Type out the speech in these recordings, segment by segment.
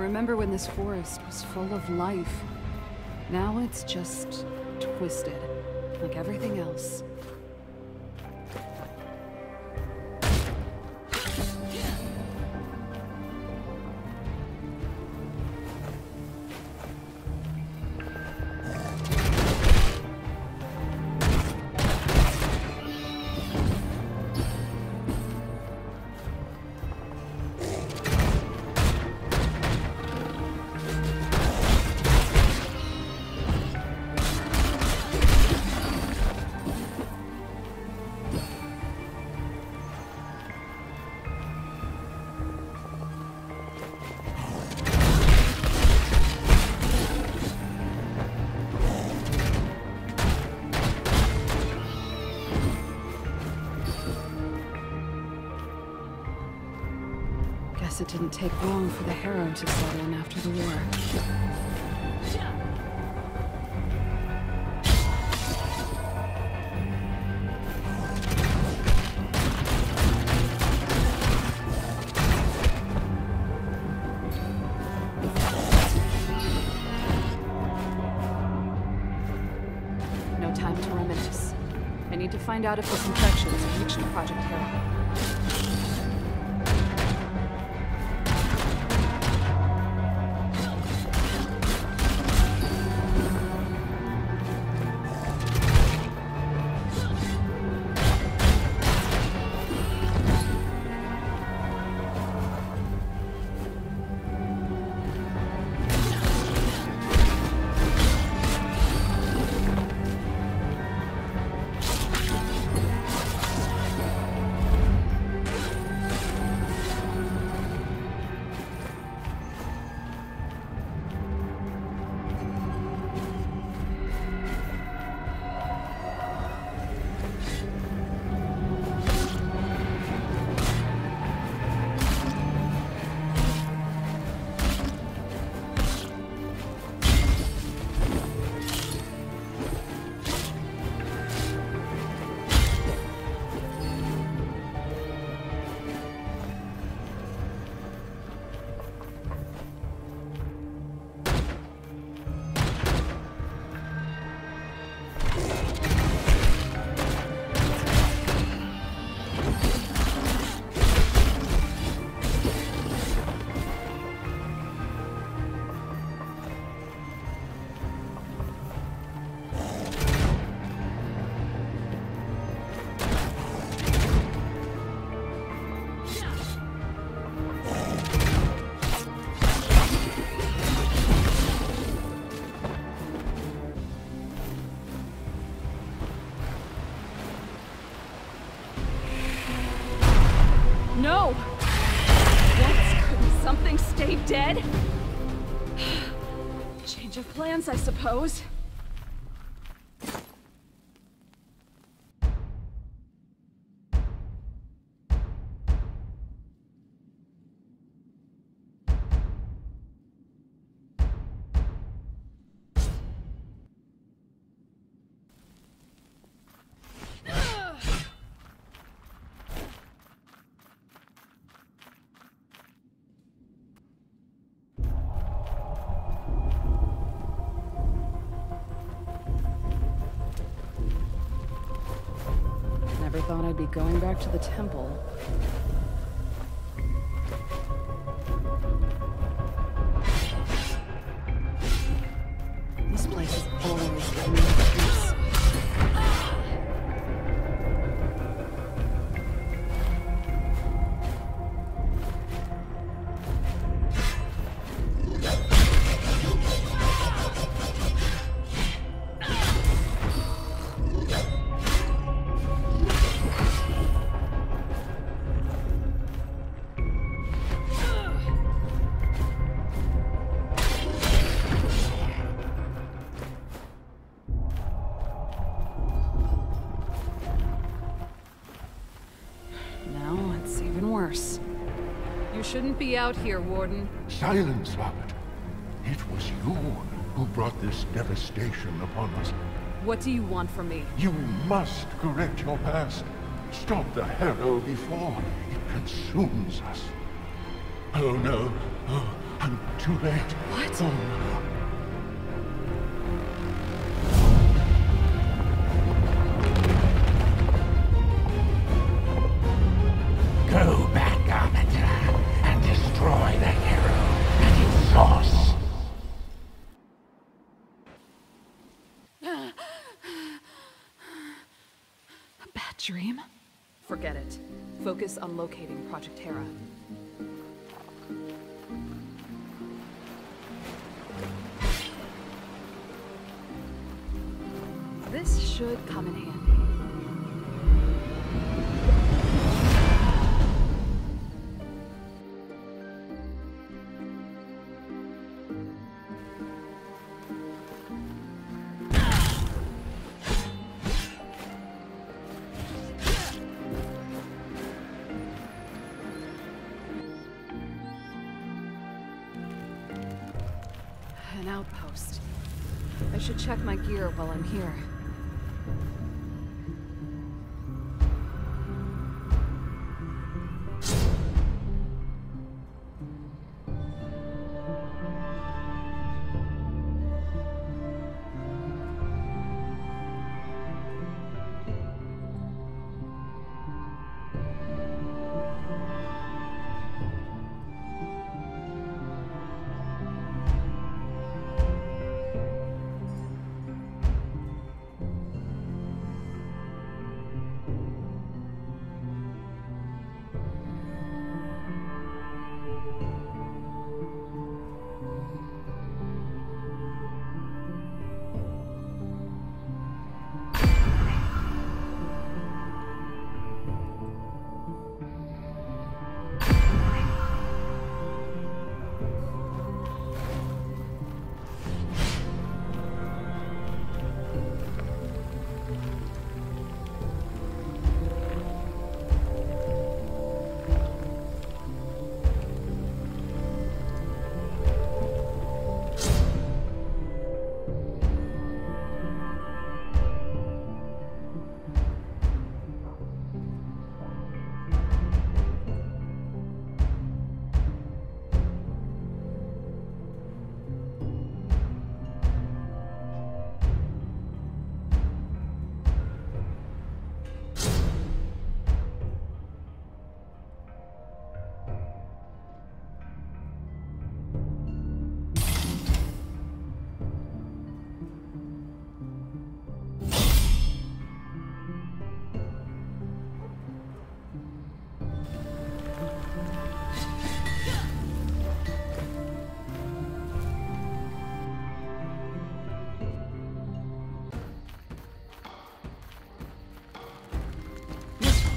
remember when this forest was full of life. Now it's just twisted, like everything else. It didn't take long for the Herald to settle in after the war. No time to reminisce. I need to find out if this infection has reached Project Hera. No! What? Couldn't something stay dead? Change of plans, I suppose. Never thought I'd be going back to the temple. This place is always giving me peace. You shouldn't be out here, Warden. Silence, Robert. It was you who brought this devastation upon us. What do you want from me? You must correct your past. Stop the Hero before it consumes us. Oh no. Oh, I'm too late. What? Oh, no. Dream? Forget it. Focus on locating Project Hera. This should come in handy. An outpost. I should check my gear while I'm here.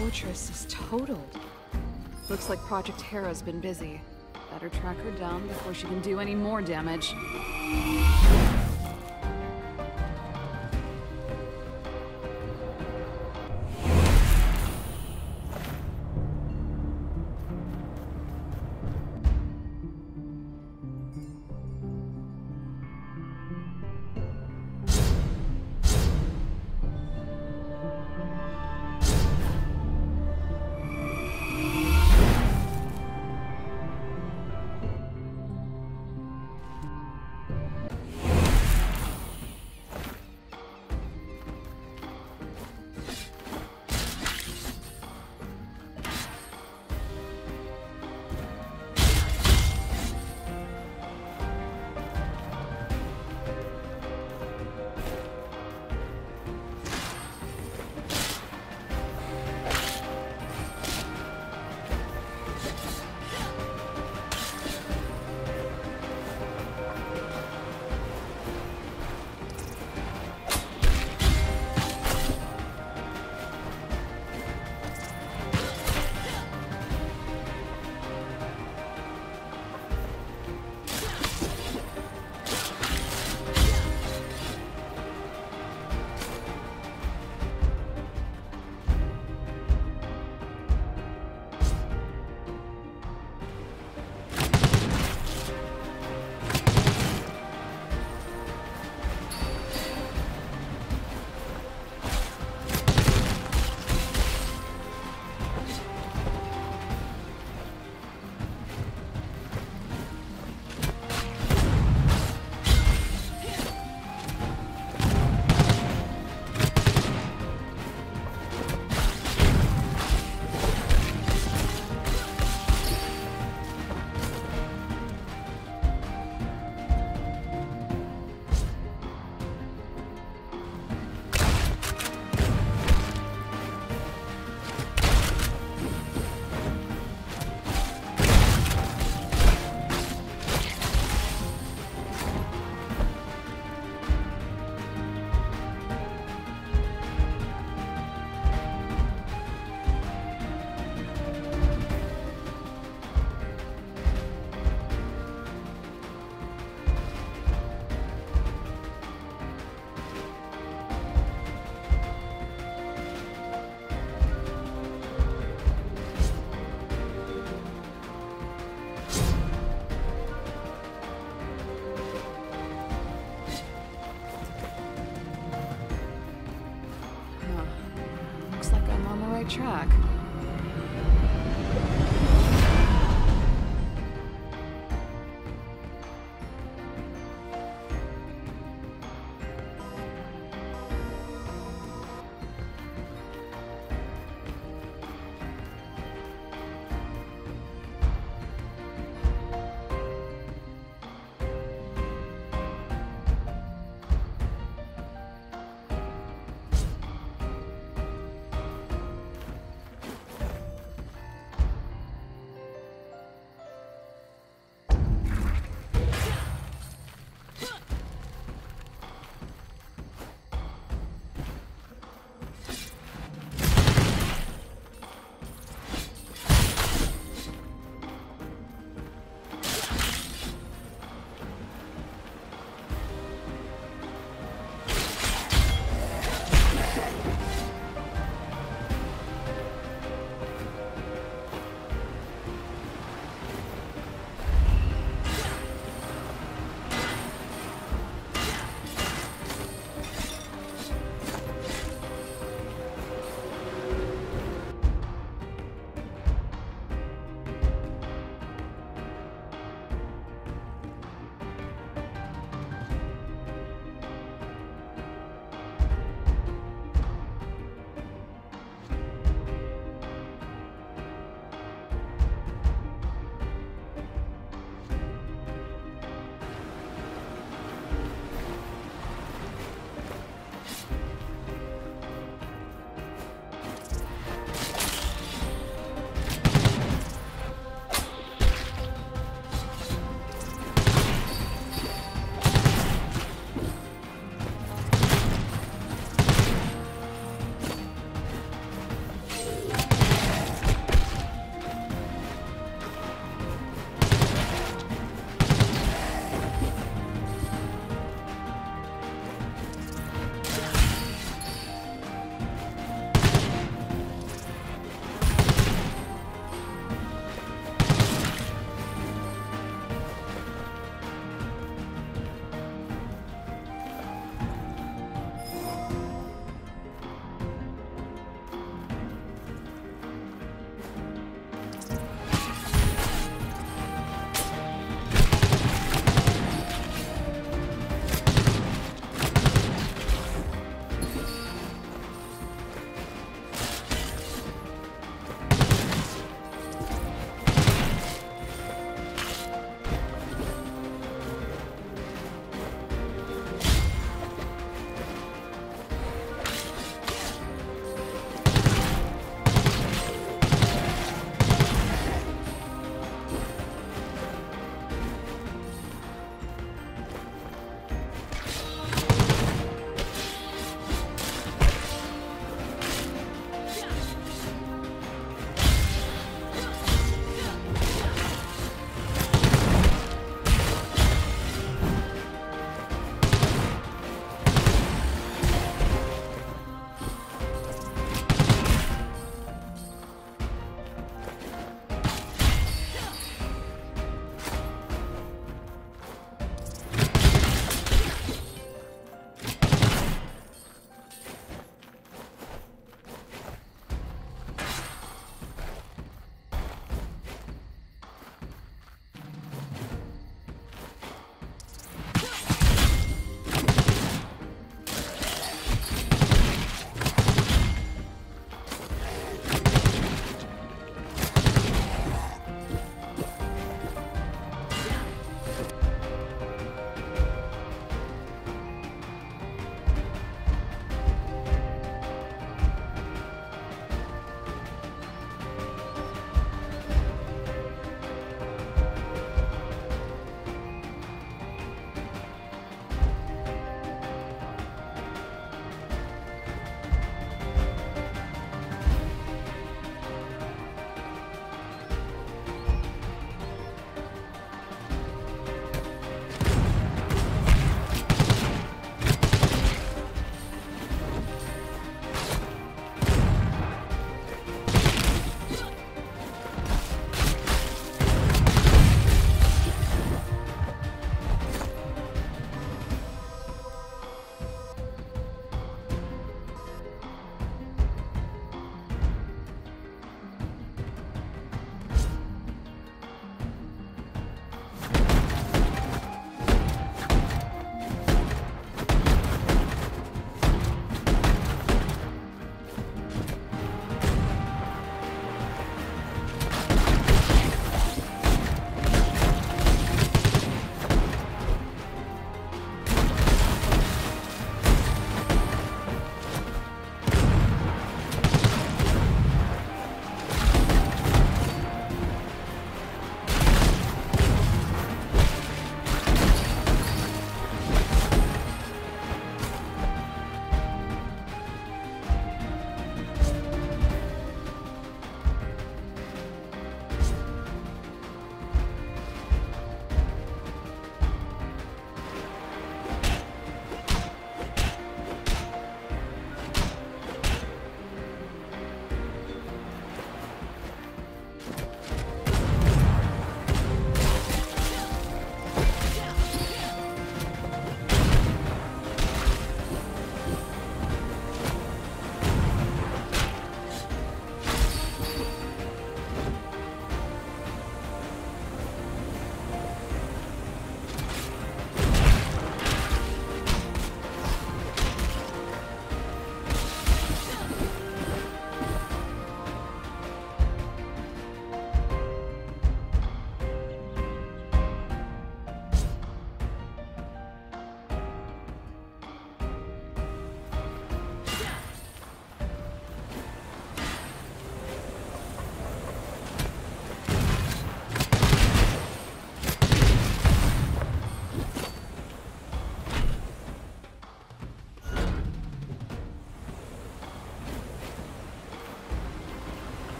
Fortress is totaled. Looks like Project Hera's been busy. Better track her down before she can do any more damage. track.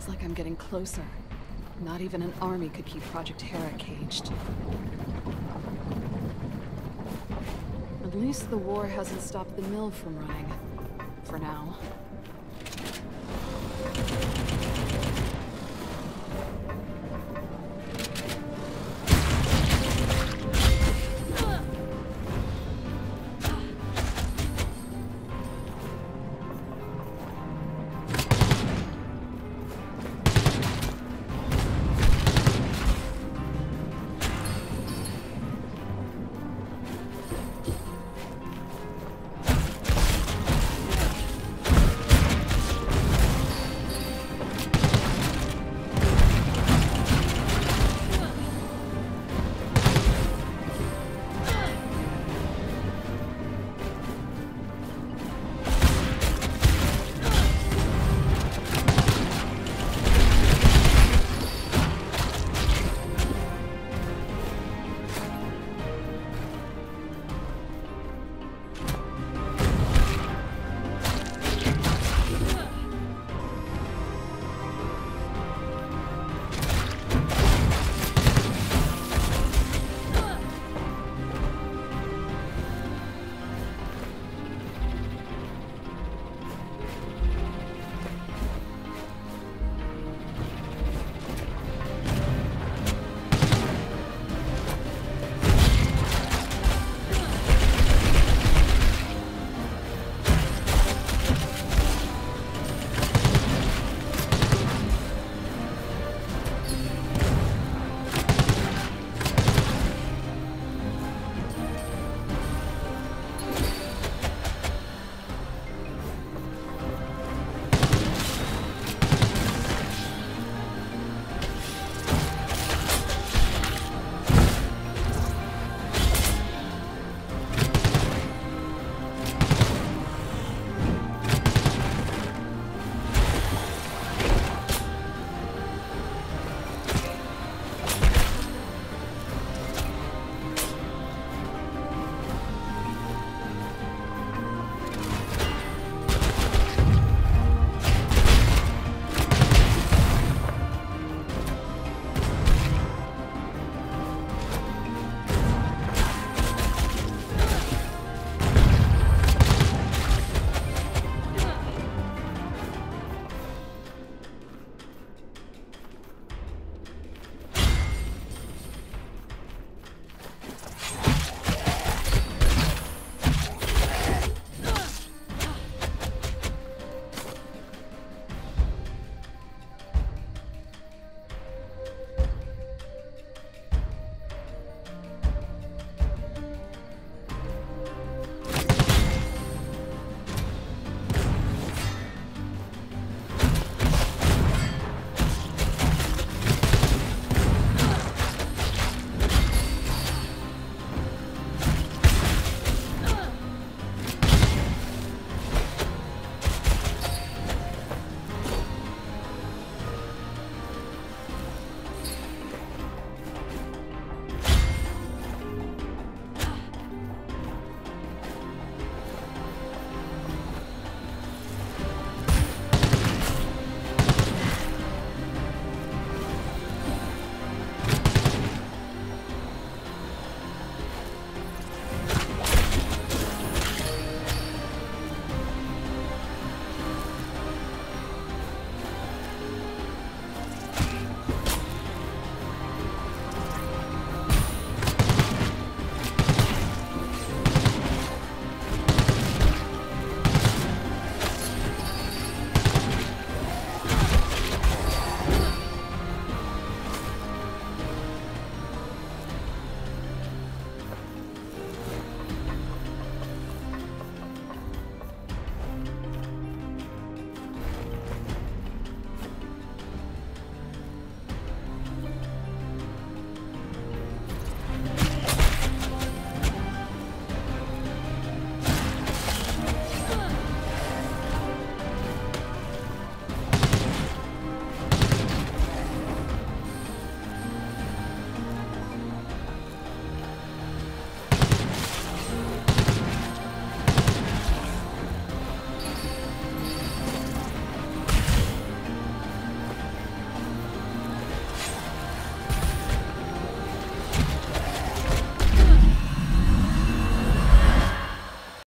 Sounds like I'm getting closer. Not even an army could keep Project Hera caged. At least the war hasn't stopped the mill from running. For now.